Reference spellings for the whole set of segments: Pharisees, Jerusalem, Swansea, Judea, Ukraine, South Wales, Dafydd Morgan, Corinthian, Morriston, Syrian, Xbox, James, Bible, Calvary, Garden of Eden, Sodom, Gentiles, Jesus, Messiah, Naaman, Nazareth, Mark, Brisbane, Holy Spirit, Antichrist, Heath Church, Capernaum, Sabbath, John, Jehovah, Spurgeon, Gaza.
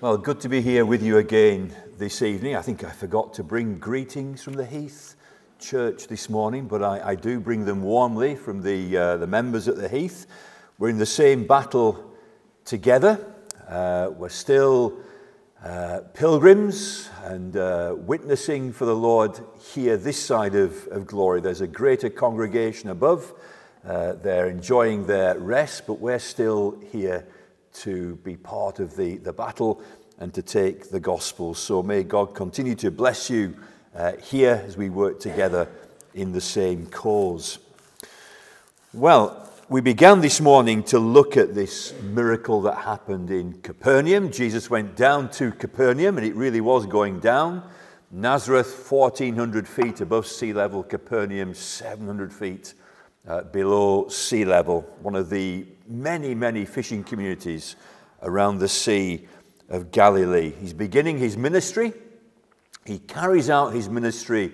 Well, good to be here with you again this evening. I think I forgot to bring greetings from the Heath Church this morning, but I do bring them warmly from the members at the Heath. We're in the same battle together. We're still pilgrims and witnessing for the Lord here this side of glory. There's a greater congregation above. They're enjoying their rest, but we're still here to be part of the battle and to take the gospel. So may God continue to bless you here as we work together in the same cause. Well, we began this morning to look at this miracle that happened in Capernaum. Jesus went down to Capernaum, and it really was going down. Nazareth, 1,400 feet above sea level. Capernaum, 700 feet below sea level, one of the many, many fishing communities around the Sea of Galilee. He's beginning his ministry. He carries out his ministry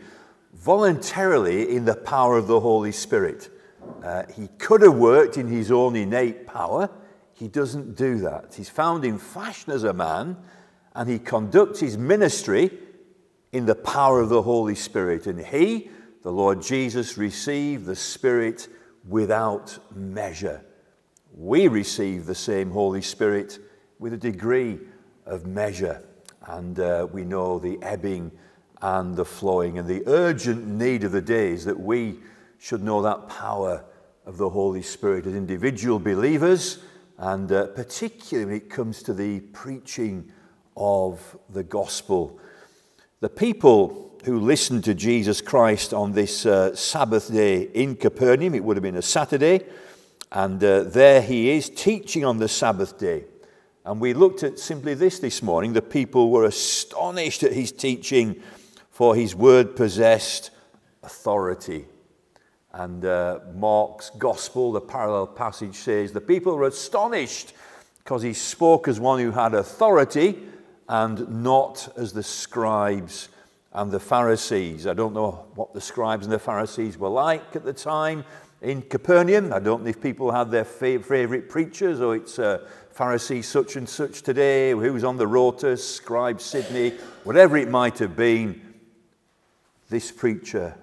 voluntarily in the power of the Holy Spirit. He could have worked in his own innate power. He doesn't do that. He's found in fashion as a man, and he conducts his ministry in the power of the Holy Spirit. And he, the Lord Jesus, received the Spirit without measure. We receive the same Holy Spirit with a degree of measure. And we know the ebbing and the flowing. And the urgent need of the day is that we should know that power of the Holy Spirit as individual believers, and particularly when it comes to the preaching of the gospel. The people who listened to Jesus Christ on this Sabbath day in Capernaum. It would have been a Saturday. And there he is teaching on the Sabbath day. And we looked at simply this morning. The people were astonished at his teaching, for his word possessed authority. And Mark's gospel, the parallel passage, says the people were astonished because he spoke as one who had authority and not as the scribes and the Pharisees. I don't know what the scribes and the Pharisees were like at the time in Capernaum. I don't know if people had their favourite preachers, or it's Pharisee such and such today, who's on the rota, scribe Sydney, whatever it might have been. This preacher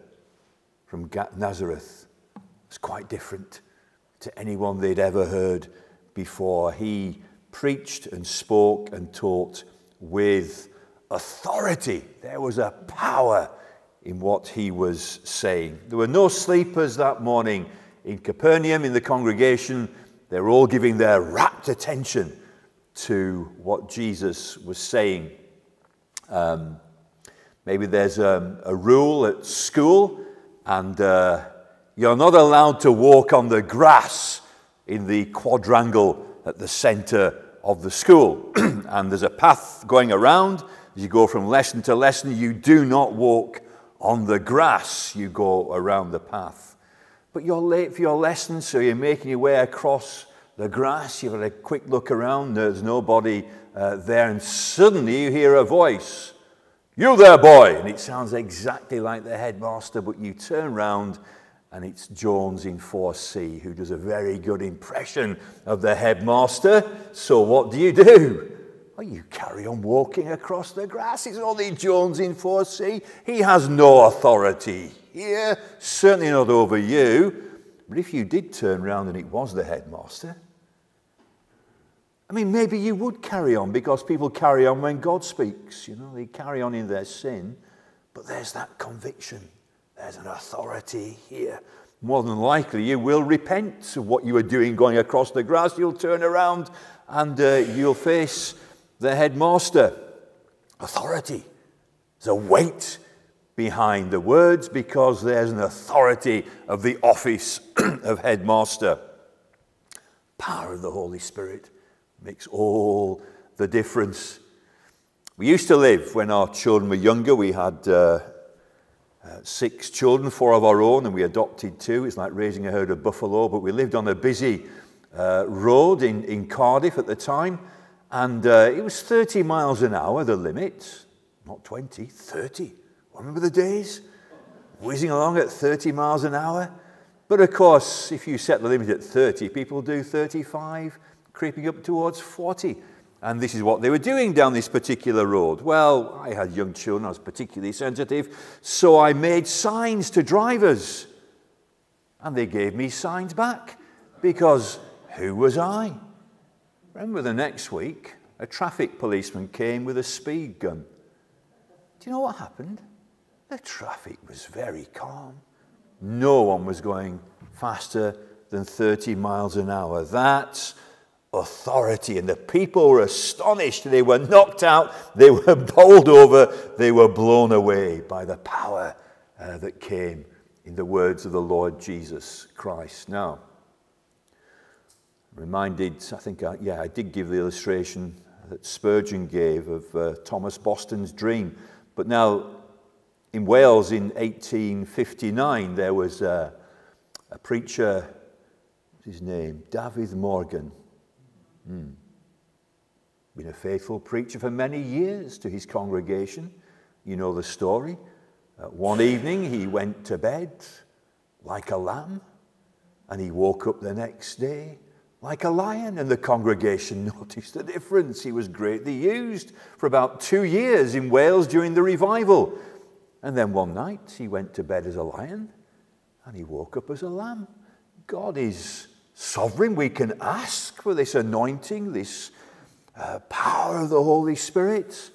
from Nazareth was quite different to anyone they'd ever heard before. He preached and spoke and taught with authority. There was a power in what he was saying. There were no sleepers that morning in Capernaum, in the congregation. They were all giving their rapt attention to what Jesus was saying. Maybe there's a rule at school, and you're not allowed to walk on the grass in the quadrangle at the centre of the school. And there's a path going around. As you go from lesson to lesson, you do not walk on the grass. You go around the path. But you're late for your lesson, so you're making your way across the grass. You've had a quick look around. There's nobody there. And suddenly you hear a voice. "You there, boy!" And it sounds exactly like the headmaster, but you turn round and it's Jones in 4C, who does a very good impression of the headmaster. So what do? Well, you carry on walking across the grass. It's only Jones in 4C. He has no authority here, certainly not over you. But if you did turn round and it was the headmaster, I mean, maybe you would carry on, because people carry on when God speaks. You know, they carry on in their sin. But there's that conviction. There's an authority here. More than likely, you will repent of what you were doing going across the grass. You'll turn around and you'll face the headmaster. Authority. There's a weight behind the words, because there's an authority of the office of headmaster. Power of the Holy Spirit makes all the difference. We used to live, when our children were younger, we had 6 children, 4 of our own, and we adopted 2. It's like raising a herd of buffalo. But we lived on a busy road in Cardiff at the time. And it was 30 miles an hour, the limit. Not 20, 30. Remember the days? Whizzing along at 30 miles an hour. But of course, if you set the limit at 30, people do 35, creeping up towards 40. And this is what they were doing down this particular road. Well, I had young children, I was particularly sensitive, so I made signs to drivers. And they gave me signs back, because who was I? Remember the next week, a traffic policeman came with a speed gun. Do you know what happened? The traffic was very calm. No one was going faster than 30 miles an hour. That's authority. And the people were astonished. They were knocked out. They were bowled over. They were blown away by the power that came in the words of the Lord Jesus Christ. Now, reminded, I think, I did give the illustration that Spurgeon gave of Thomas Boston's dream. But now, in Wales in 1859, there was a preacher, what's his name? Dafydd Morgan. Been a faithful preacher for many years to his congregation. You know the story. One evening he went to bed like a lamb, and he woke up the next day like a lion, and the congregation noticed the difference. He was greatly used for about 2 years in Wales during the revival. And then one night he went to bed as a lion, and he woke up as a lamb. God is sovereign. We can ask for this anointing, this power of the Holy Spirit.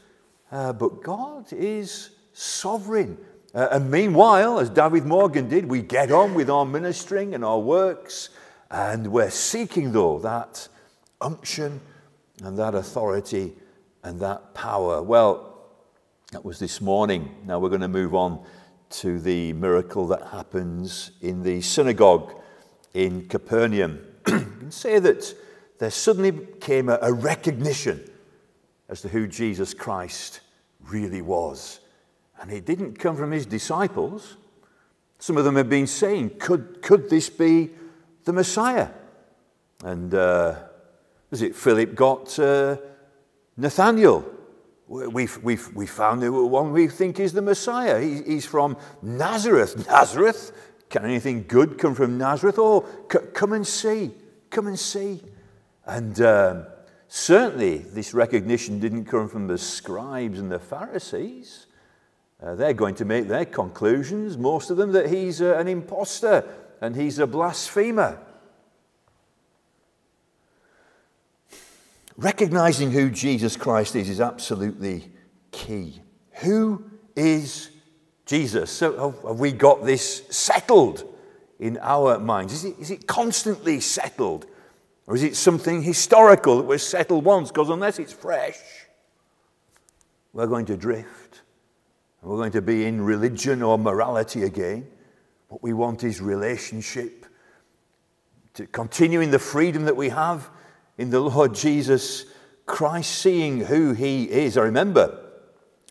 But God is sovereign. And meanwhile, as Dafydd Morgan did, we get on with our ministering and our works. And we're seeking, though, that unction and that authority and that power. Well, that was this morning. Now we're going to move on to the miracle that happens in the synagogue in Capernaum. You can say that there suddenly came a recognition as to who Jesus Christ really was. And it didn't come from his disciples. Some of them had been saying, could this be the Messiah? And Philip got Nathaniel. We found the one we think is the Messiah. He's from Nazareth. Nazareth? Can anything good come from Nazareth? Oh, come and see. Come and see. And certainly this recognition didn't come from the scribes and the Pharisees. They're going to make their conclusions, most of them, that he's an imposter and he's a blasphemer. Recognizing who Jesus Christ is absolutely key. Who is Jesus? So have we got this settled in our minds? Is it constantly settled? Or is it something historical that was settled once? Because unless it's fresh, we're going to drift. And we're going to be in religion or morality again. What we want is relationship. To continue in the freedom that we have in the Lord Jesus Christ, seeing who he is. I remember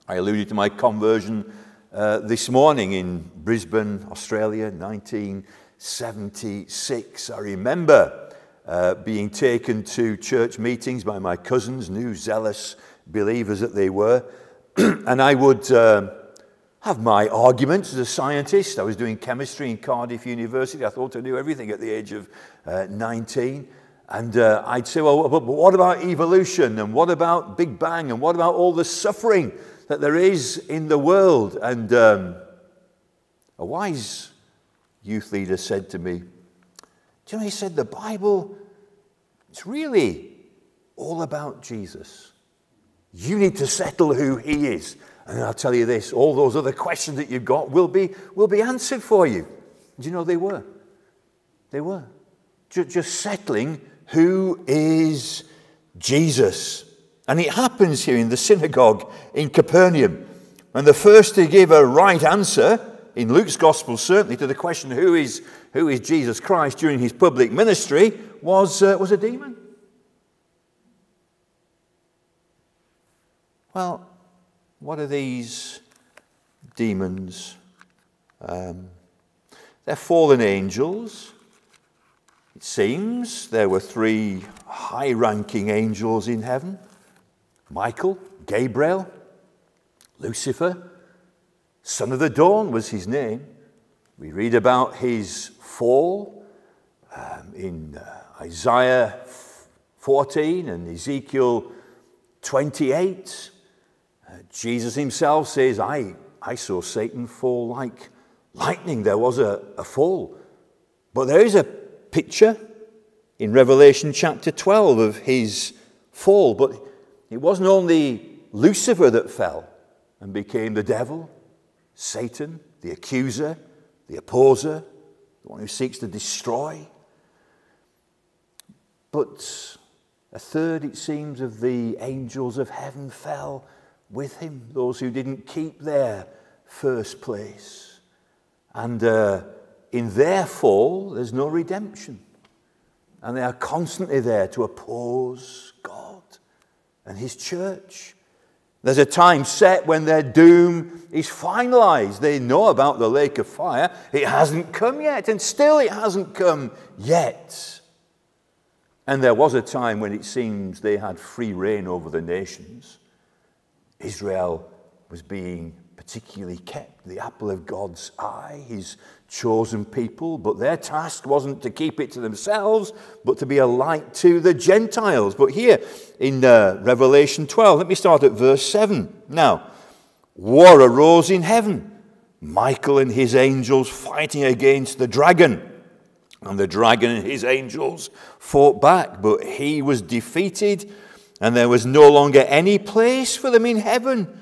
I alluded to my conversion this morning in Brisbane, Australia, 1976. I remember being taken to church meetings by my cousins, new zealous believers that they were, and I would have my arguments as a scientist. I was doing chemistry in Cardiff University. I thought I knew everything at the age of 19. And I'd say, well, but what about evolution? And what about Big Bang? And what about all the suffering that there is in the world? And a wise youth leader said to me, do you know, he said, the Bible, it's really all about Jesus. You need to settle who he is. And I'll tell you this, all those other questions that you've got will be answered for you. Do you know, they were. They were. Just settling who is Jesus. And it happens here in the synagogue in Capernaum. And the first to give a right answer, in Luke's gospel certainly, to the question who is Jesus Christ during his public ministry was a demon. Well, what are these demons? They're fallen angels. It seems there were three high-ranking angels in heaven. Michael, Gabriel, Lucifer, Son of the Dawn was his name. We read about his fall in Isaiah 14 and Ezekiel 28, Jesus himself says, I saw Satan fall like lightning. There was a fall. But there is a picture in Revelation chapter 12 of his fall. But it wasn't only Lucifer that fell and became the devil, Satan, the accuser, the opposer, the one who seeks to destroy. But a third, it seems, of the angels of heaven fell with him, those who didn't keep their first place. And in their fall, there's no redemption. And they are constantly there to oppose God and his church. There's a time set when their doom is finalized. They know about the lake of fire. It hasn't come yet, and still it hasn't come yet. And there was a time when it seems they had free reign over the nations. Israel was being particularly kept, the apple of God's eye, his chosen people. But their task wasn't to keep it to themselves, but to be a light to the Gentiles. But here in Revelation 12, let me start at verse 7. Now, war arose in heaven, Michael and his angels fighting against the dragon. And the dragon and his angels fought back, but he was defeated, and there was no longer any place for them in heaven.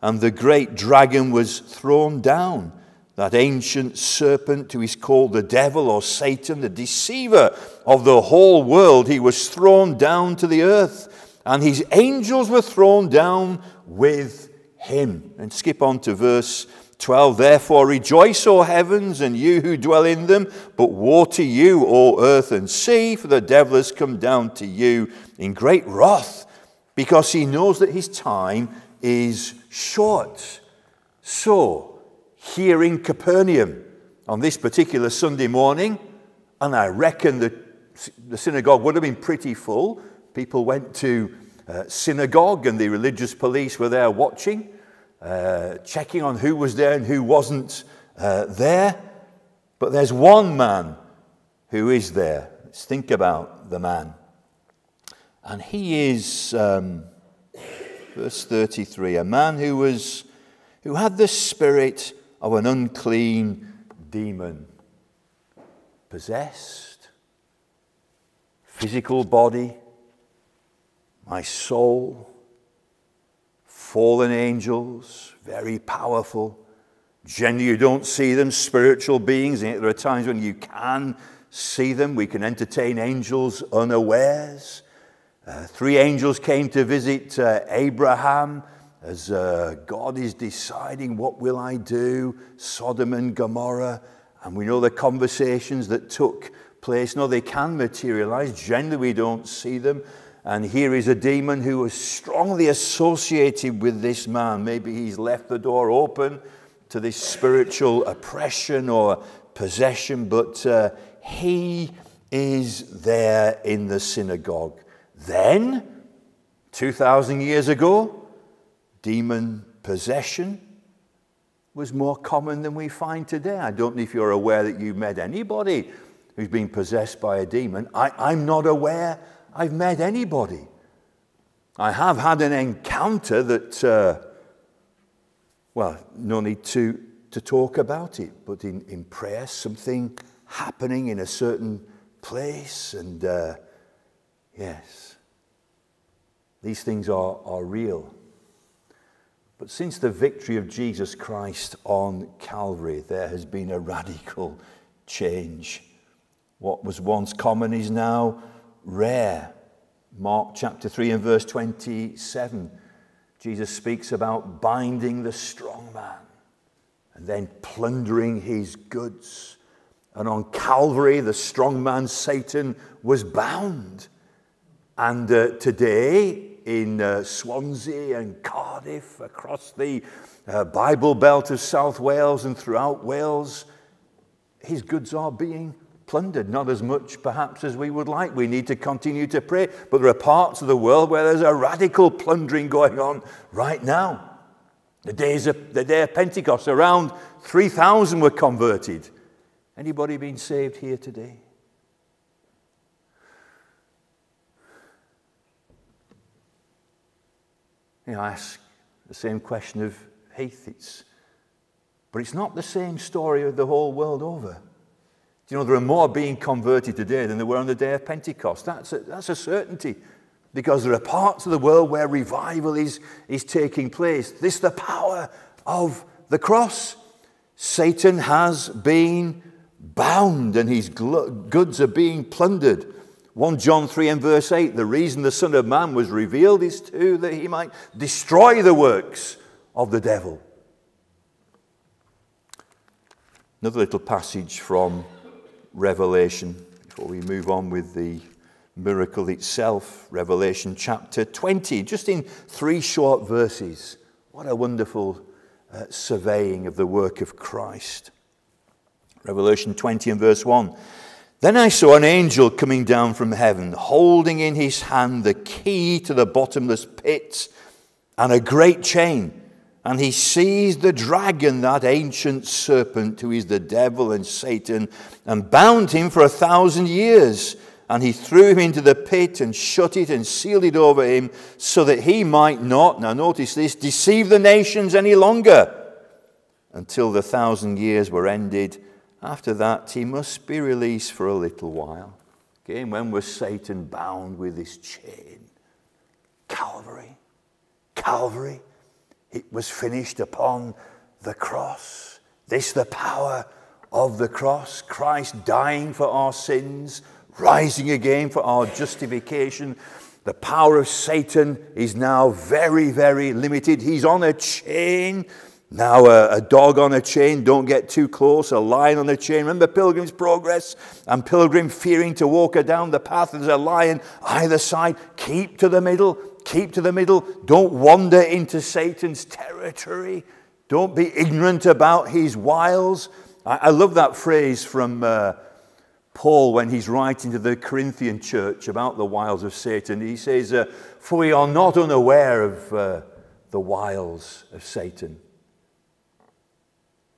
And the great dragon was thrown down, that ancient serpent who is called the devil or Satan, the deceiver of the whole world. He was thrown down to the earth, and his angels were thrown down with him. And skip on to verse 12, therefore rejoice, O heavens, and you who dwell in them, but woe to you, O earth and sea, for the devil has come down to you in great wrath, because he knows that his time is short. So, here in Capernaum, on this particular Sunday morning, and I reckon the synagogue would have been pretty full, people went to synagogue and the religious police were there watching, checking on who was there and who wasn't there. But there's one man who is there. Let's think about the man. And he is, verse 33, a man who had the spirit of an unclean demon. Possessed, physical body, my soul, fallen angels, very powerful. Generally, you don't see them, spiritual beings. There are times when you can see them. We can entertain angels unawares. Three angels came to visit Abraham as God is deciding, what will I do? Sodom and Gomorrah. And we know the conversations that took place. No, they can materialize. Generally, we don't see them. And here is a demon who was strongly associated with this man. Maybe he's left the door open to this spiritual oppression or possession, but he is there in the synagogue. Then, 2,000 years ago, demon possession was more common than we find today. I don't know if you're aware that you've met anybody who's been possessed by a demon. I'm not aware I've met anybody. I have had an encounter that, well, no need to talk about it, but in prayer, something happening in a certain place, and yes, these things are real. But since the victory of Jesus Christ on Calvary, there has been a radical change. What was once common is now rare. Mark chapter 3 and verse 27, Jesus speaks about binding the strong man and then plundering his goods. And on Calvary, the strong man Satan was bound. And today in Swansea and Cardiff, across the Bible Belt of South Wales and throughout Wales, his goods are being plundered, not as much perhaps as we would like. We need to continue to pray, but there are parts of the world where there's a radical plundering going on right now. The day of Pentecost, around 3,000 were converted. Anybody been saved here today? you know, ask the same question of Heath. But it's not the same story of the whole world over. You know, there are more being converted today than there were on the day of Pentecost. That's a certainty, because there are parts of the world where revival is taking place. This is the power of the cross. Satan has been bound and his goods are being plundered. 1 John 3 and verse 8, the reason the Son of Man was revealed is that he might destroy the works of the devil. Another little passage from Revelation, before we move on with the miracle itself, Revelation chapter 20, just in 3 short verses. What a wonderful surveying of the work of Christ. Revelation 20 and verse 1. Then I saw an angel coming down from heaven, holding in his hand the key to the bottomless pit and a great chain. And he seized the dragon, that ancient serpent, who is the devil and Satan, and bound him for 1,000 years. And he threw him into the pit and shut it and sealed it over him, so that he might not, now notice this, deceive the nations any longer until the 1,000 years were ended. After that, he must be released for a little while. Again, when was Satan bound with this chain? Calvary. Calvary. It was finished upon the cross. This the power of the cross. Christ dying for our sins, rising again for our justification. The power of Satan is now very, very limited. He's on a chain. Now a dog on a chain, don't get too close, a lion on a chain. Remember Pilgrim's Progress? And Pilgrim fearing to walk her down the path. There's a lion either side. Keep to the middle. Keep to the middle. Don't wander into Satan's territory. Don't be ignorant about his wiles. I love that phrase from Paul when he's writing to the Corinthian church about the wiles of Satan. He says, for we are not unaware of the wiles of Satan.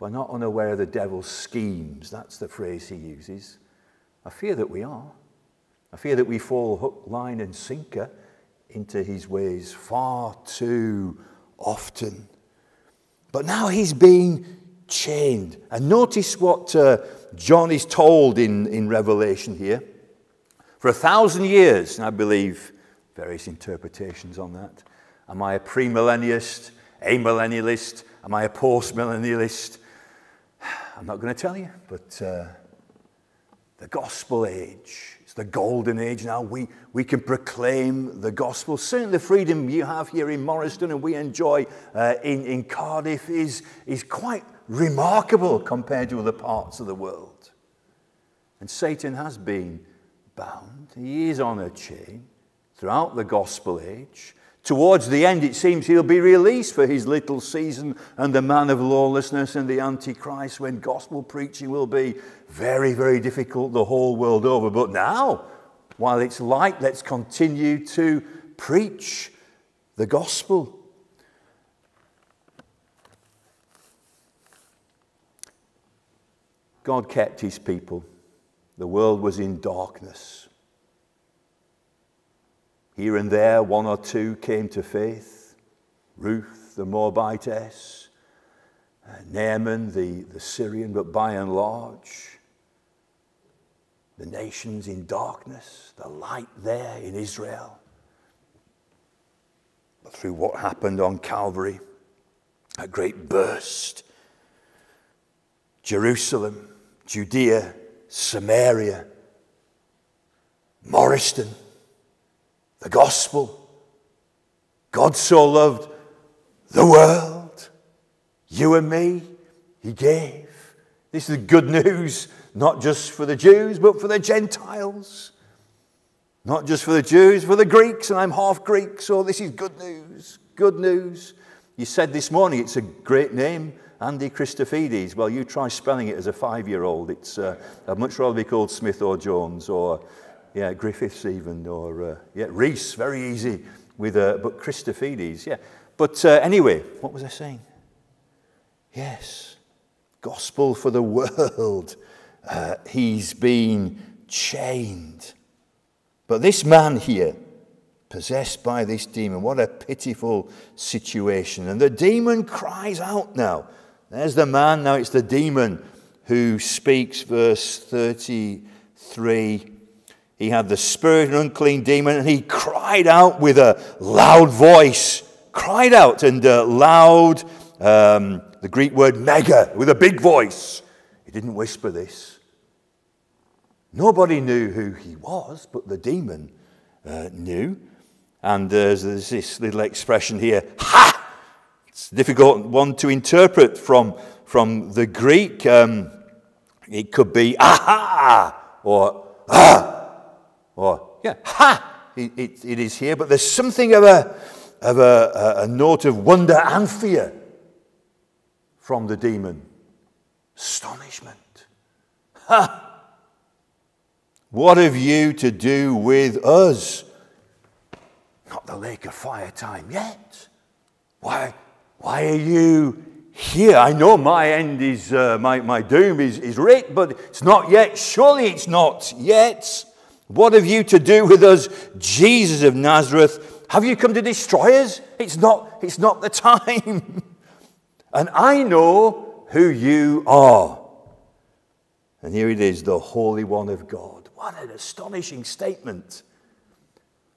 We're not unaware of the devil's schemes. That's the phrase he uses. I fear that we are. I fear that we fall hook, line, and sinker into his ways far too often. But now he's being chained. And notice what John is told in Revelation here. For 1,000 years, and I believe various interpretations on that. Am I a premillennialist, amillennialist? Am I a postmillennialist? I'm not going to tell you, but the gospel age, it's the golden age now. We can proclaim the gospel. Certainly the freedom you have here in Morriston and we enjoy in Cardiff is quite remarkable compared to other parts of the world. And Satan has been bound. He is on a chain throughout the gospel age. Towards the end, it seems he'll be released for his little season and the man of lawlessness and the Antichrist, when gospel preaching will be very, very difficult the whole world over. But now, while it's light, let's continue to preach the gospel. God kept his people. The world was in darkness. Here and there, one or two came to faith. Ruth, the Moabitess, Naaman, the Syrian, but by and large, the nations in darkness, the light there in Israel. But through what happened on Calvary, a great burst. Jerusalem, Judea, Samaria, Morriston, the gospel. God so loved the world, you and me, he gave. This is the good news, not just for the Jews, but for the Gentiles. Not just for the Jews, for the Greeks, and I'm half Greek, so this is good news, good news. You said this morning, it's a great name, Andy Christofides. Well, you try spelling it as a 5-year-old. It's, I'd much rather be called Smith or Jones or... yeah, Griffiths even, or yeah, Reese, very easy with, but Christofides, yeah. But anyway, what was I saying? Yes, gospel for the world. He's been chained. But this man here, possessed by this demon. What a pitiful situation. And the demon cries out now. There's the man, now it's the demon who speaks, verse 33. He had the spirit of an unclean demon, and he cried out with a loud voice. Cried out, and loud, the Greek word mega, with a big voice. He didn't whisper this. Nobody knew who he was, but the demon knew. And there's this little expression here, ha! It's a difficult one to interpret from the Greek. It could be aha or ah or yeah ha. It is here, but there's something of a note of wonder and fear from the demon. Astonishment. Ha! What have you to do with us? Not the lake of fire time yet. Why are you here? I know my end is, my doom is writ, but it's not yet. Surely it's not yet. What have you to do with us, Jesus of Nazareth? Have you come to destroy us? It's not the time. And I know who you are. And here it is, the Holy One of God. What an astonishing statement.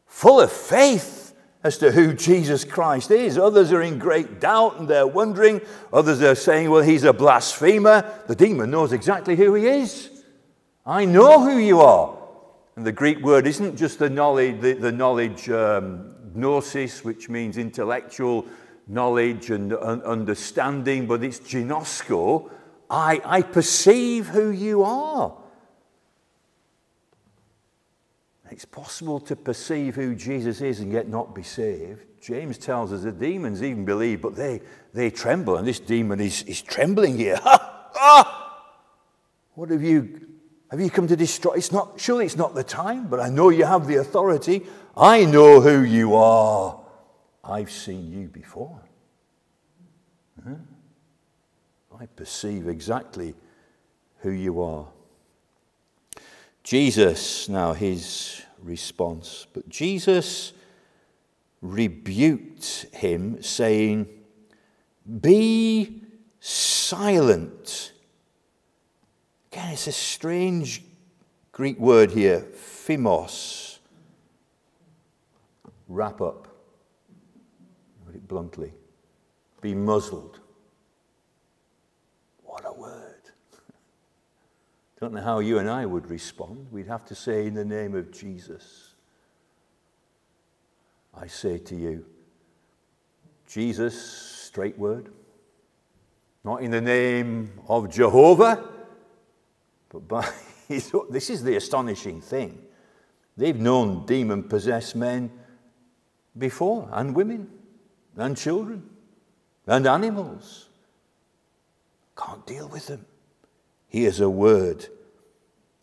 Full of faith as to who Jesus Christ is. Others are in great doubt and they're wondering. Others are saying, well, he's a blasphemer. The demon knows exactly who he is. I know who you are. And the Greek word isn't just the knowledge gnosis, which means intellectual knowledge and understanding, but it's ginosko. I perceive who you are. It's possible to perceive who Jesus is and yet not be saved. James tells us the demons even believe, but they tremble. And this demon is trembling here. Ha! Ah! What have you come to destroy? Surely it's not the time, but I know you have the authority. I know who you are. I've seen you before. Huh? I perceive exactly who you are. Jesus, now his response, but Jesus rebuked him, saying, "Be silent." Again, it's a strange Greek word here, phimos. Wrap up. Put it bluntly. Be muzzled. What a word. Don't know how you and I would respond. We'd have to say, in the name of Jesus, I say to you, Jesus, straight word, not in the name of Jehovah, but by his, this is the astonishing thing. They've known demon-possessed men before, and women, and children, and animals. Can't deal with them. Here's a word,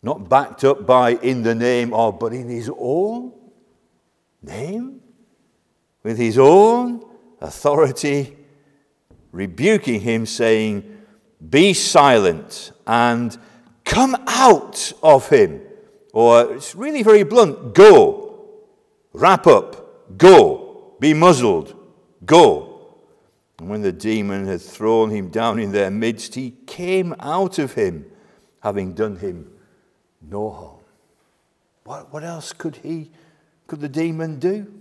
not backed up by in the name of, but in his own name, with his own authority, rebuking him, saying, "Be silent and come out of him." Or it's really very blunt, go, wrap up, go, be muzzled, go. And when the demon had thrown him down in their midst, he came out of him, having done him no harm. What else could the demon do?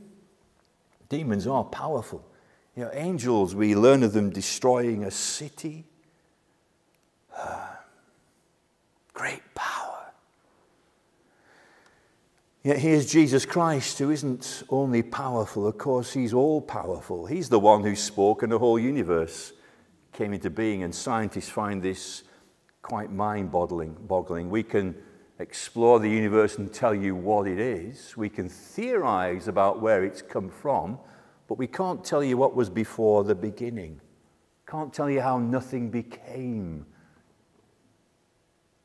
Demons are powerful. You know, angels, we learn of them destroying a city. Great power. Yet here's Jesus Christ, who isn't only powerful, of course, he's all-powerful. He's the one who spoke and the whole universe came into being, and scientists find this quite mind-boggling. We can explore the universe and tell you what it is. We can theorize about where it's come from, but we can't tell you what was before the beginning. Can't tell you how nothing became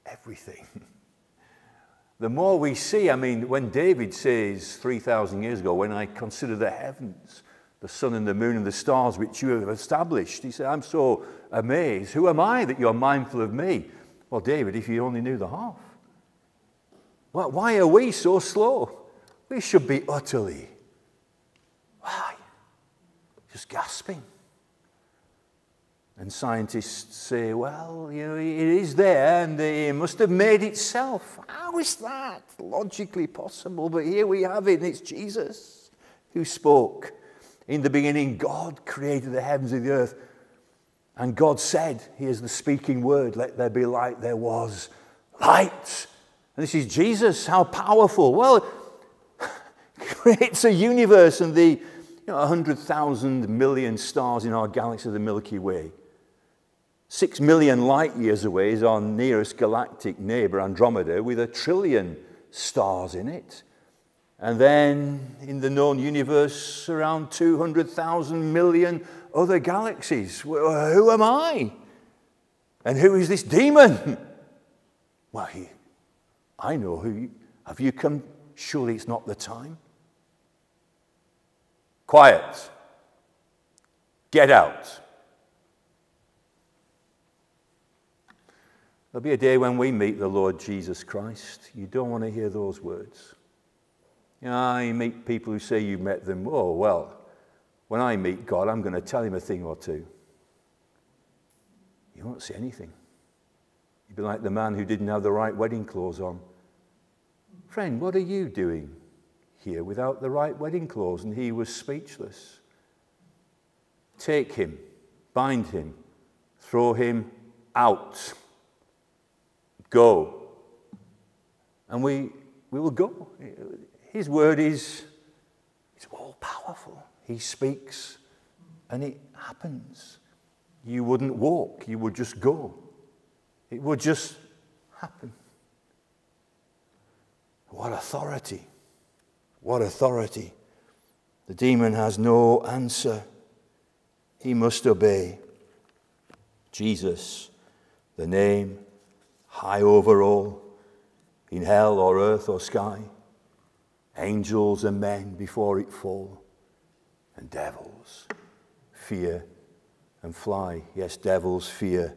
everything. The more we see, I mean, when David says 3,000 years ago, when I consider the heavens, the sun and the moon and the stars which you have established, he said, I'm so amazed. Who am I that you are mindful of me? Well, David, if you only knew the half. Well, why are we so slow? We should be utterly gasping. And scientists say, well, you know, it is there and it must have made itself. How is that logically possible? But here we have it, and it's Jesus who spoke. In the beginning, God created the heavens and the earth. And God said, here's the speaking word, let there be light. There was light. And this is Jesus. How powerful. Well, creates a universe and the 100,000 million stars in our galaxy, the Milky Way. 6 million light years away is our nearest galactic neighbor, Andromeda, with 1 trillion stars in it. And then in the known universe, around 200,000 million other galaxies. Well, who am I? And who is this demon? Well, I know who you... Have you come? Surely it's not the time. Quiet. Get out. There'll be a day when we meet the Lord Jesus Christ. You don't want to hear those words. You know, I meet people who say you met them. Oh, well, when I meet God, I'm going to tell him a thing or two. You won't say anything. You'd be like the man who didn't have the right wedding clothes on. Friend, what are you doing here without the right wedding clothes? And he was speechless. Take him, bind him, throw him out. Go. And we will go. His word is all-powerful. He speaks and it happens. You wouldn't walk. You would just go. It would just happen. What authority. What authority. The demon has no answer. He must obey. Jesus, the name high over all, in hell or earth or sky, angels and men before it fall, and devils fear and fly. Yes, devils fear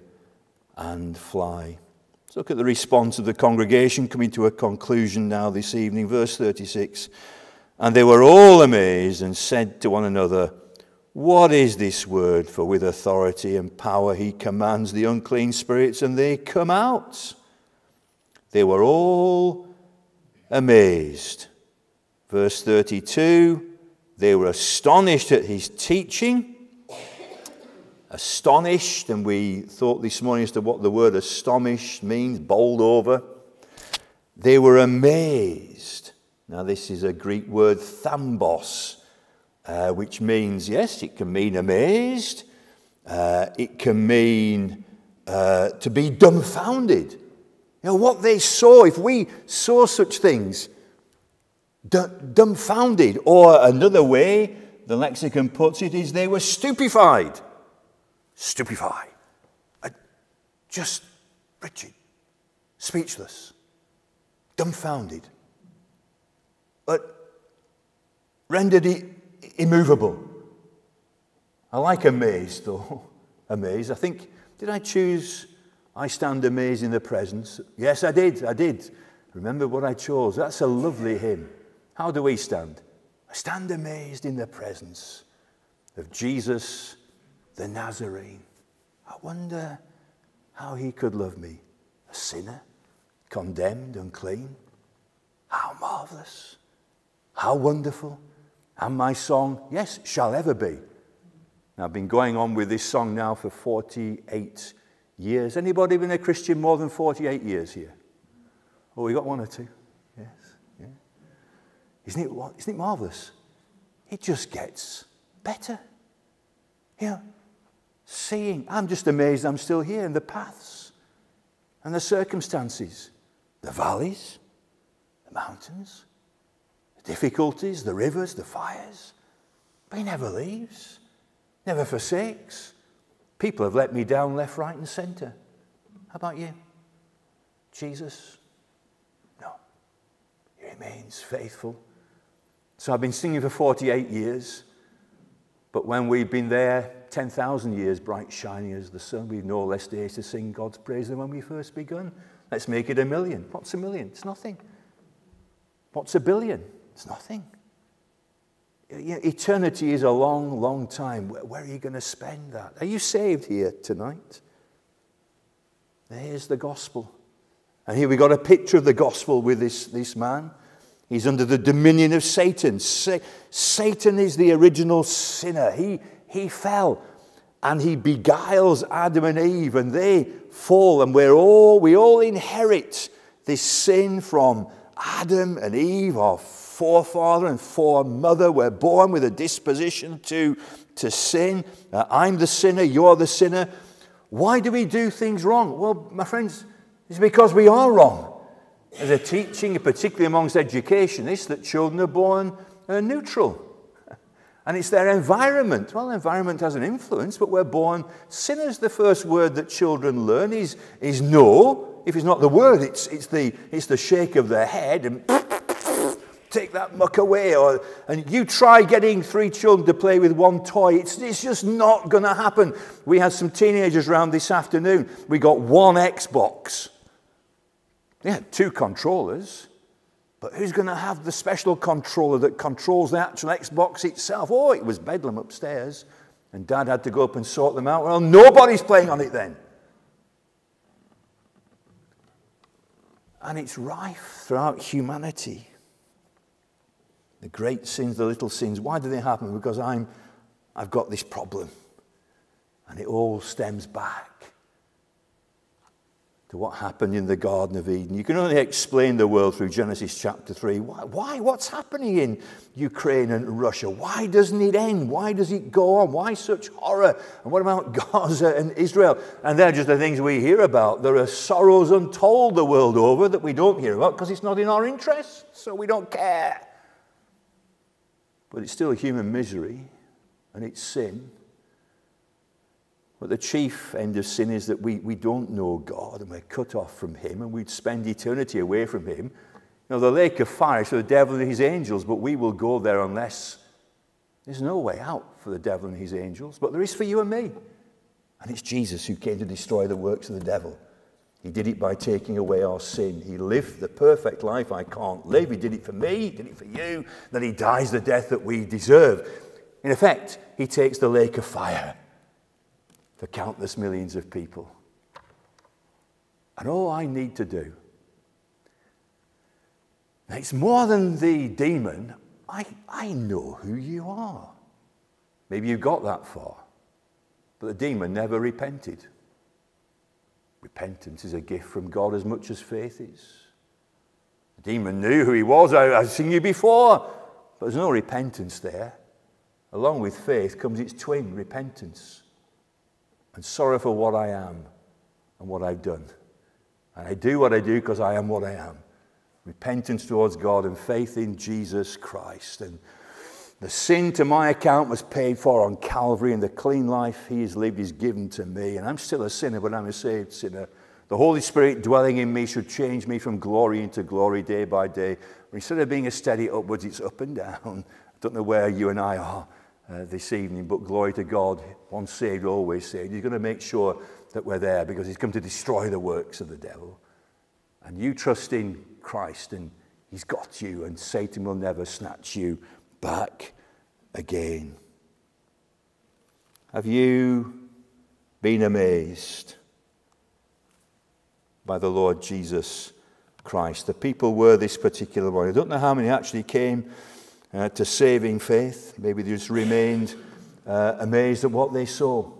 and fly. Let's look at the response of the congregation, coming to a conclusion now this evening. Verse 36, and they were all amazed and said to one another, what is this word? For with authority and power he commands the unclean spirits, and they come out. They were all amazed. Verse 32, they were astonished at his teaching. Astonished, and we thought this morning as to what the word astonished means, bowled over. They were amazed. Now this is a Greek word, thambos, which means, yes, it can mean amazed. It can mean to be dumbfounded. You know, what they saw, if we saw such things, dumbfounded, or another way the lexicon puts it is they were stupefied. Stupefied. Just rigid, speechless, dumbfounded, but rendered immovable. I like amazed, though. Amazed. I think, did I choose... I stand amazed in the presence. Yes, I did. I did. Remember what I chose. That's a lovely hymn. How do we stand? I stand amazed in the presence of Jesus the Nazarene. I wonder how he could love me, a sinner, condemned, unclean. How marvelous. How wonderful. And my song, yes, shall ever be. Now, I've been going on with this song now for 48 years. Anybody been a Christian more than 48 years here? Oh, we got one or two. Yes. Yeah. Isn't it marvelous? It just gets better. You know, seeing, I'm just amazed I'm still here, and the paths and the circumstances, the valleys, the mountains, the difficulties, the rivers, the fires. But he never leaves, never forsakes. People have let me down left, right, and center. How about you? Jesus? No. He remains faithful. So I've been singing for 48 years, but when we've been there 10,000 years, bright shining as the sun, we've no less days to sing God's praise than when we first begun. Let's make it 1 million. What's 1 million? It's nothing. What's 1 billion? It's nothing. Eternity is a long, long time. Where are you going to spend that? Are you saved here tonight? There's the gospel. And here we got a picture of the gospel with this man. He's under the dominion of Satan. Satan is the original sinner. He fell and he beguiles Adam and Eve and they fall. And we all inherit this sin from Adam and Eve, our forefather and foremother. We're born with a disposition to sin. I'm the sinner, you're the sinner. Why do we do things wrong? Well, my friends, it's because we are wrong. There's a teaching, particularly amongst educationists, that children are born neutral. And it's their environment. Well, environment has an influence, but we're born sinners. The first word that children learn is no. If it's not the word, it's the shake of their head and take that muck away. And you try getting three children to play with one toy. It's just not going to happen. We had some teenagers round this afternoon. We got one Xbox. They had two controllers, but who's going to have the special controller that controls the actual Xbox itself? Oh, it was bedlam upstairs, and Dad had to go up and sort them out. Well, nobody's playing on it then. And it's rife throughout humanity. The great sins, the little sins, why do they happen? Because I've got this problem, and it all stems back to what happened in the Garden of Eden. You can only explain the world through Genesis chapter 3. Why? What's happening in Ukraine and Russia? Why doesn't it end? Why does it go on? Why such horror? And what about Gaza and Israel? And they're just the things we hear about. There are sorrows untold the world over that we don't hear about because it's not in our interest, so we don't care. But it's still human misery and it's sin. But the chief end of sin is that we don't know God and we're cut off from him and we'd spend eternity away from him. You know, the lake of fire is for the devil and his angels, but we will go there unless there's no way out for the devil and his angels, but there is for you and me. And it's Jesus who came to destroy the works of the devil. He did it by taking away our sin. He lived the perfect life I can't live. He did it for me, he did it for you. Then he dies the death that we deserve. In effect, he takes the lake of fire for countless millions of people. And all I need to do, it's more than the demon, I know who you are. Maybe you got that far, but the demon never repented. Repentance is a gift from God as much as faith is. The demon knew who he was. I've seen you before, but there's no repentance there. Along with faith comes its twin, repentance. And sorrow for what I am and what I've done. And I do what I do because I am what I am. Repentance towards God and faith in Jesus Christ. And the sin to my account was paid for on Calvary, and the clean life he has lived is given to me. And I'm still a sinner, but I'm a saved sinner. The Holy Spirit dwelling in me should change me from glory into glory day by day. But instead of being a steady upwards, it's up and down. I don't know where you and I are this evening, but glory to God, once saved, always saved. He's going to make sure that we're there because he's come to destroy the works of the devil. And you trust in Christ and he's got you, and Satan will never snatch you back again. Have you been amazed by the Lord Jesus Christ? The people were this particular one. I don't know how many actually came to saving faith. Maybe they just remained amazed at what they saw.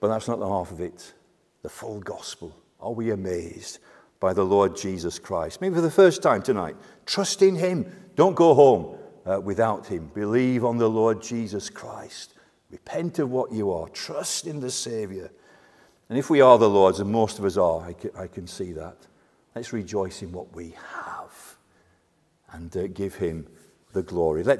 But that's not the half of it, the full gospel. Are we amazed by the Lord Jesus Christ? Maybe for the first time tonight, trust in him. Don't go home without him. Believe on the Lord Jesus Christ. Repent of what you are. Trust in the Savior. And if we are the Lord's, and most of us are, I can see that, let's rejoice in what we have and give him the glory. Let's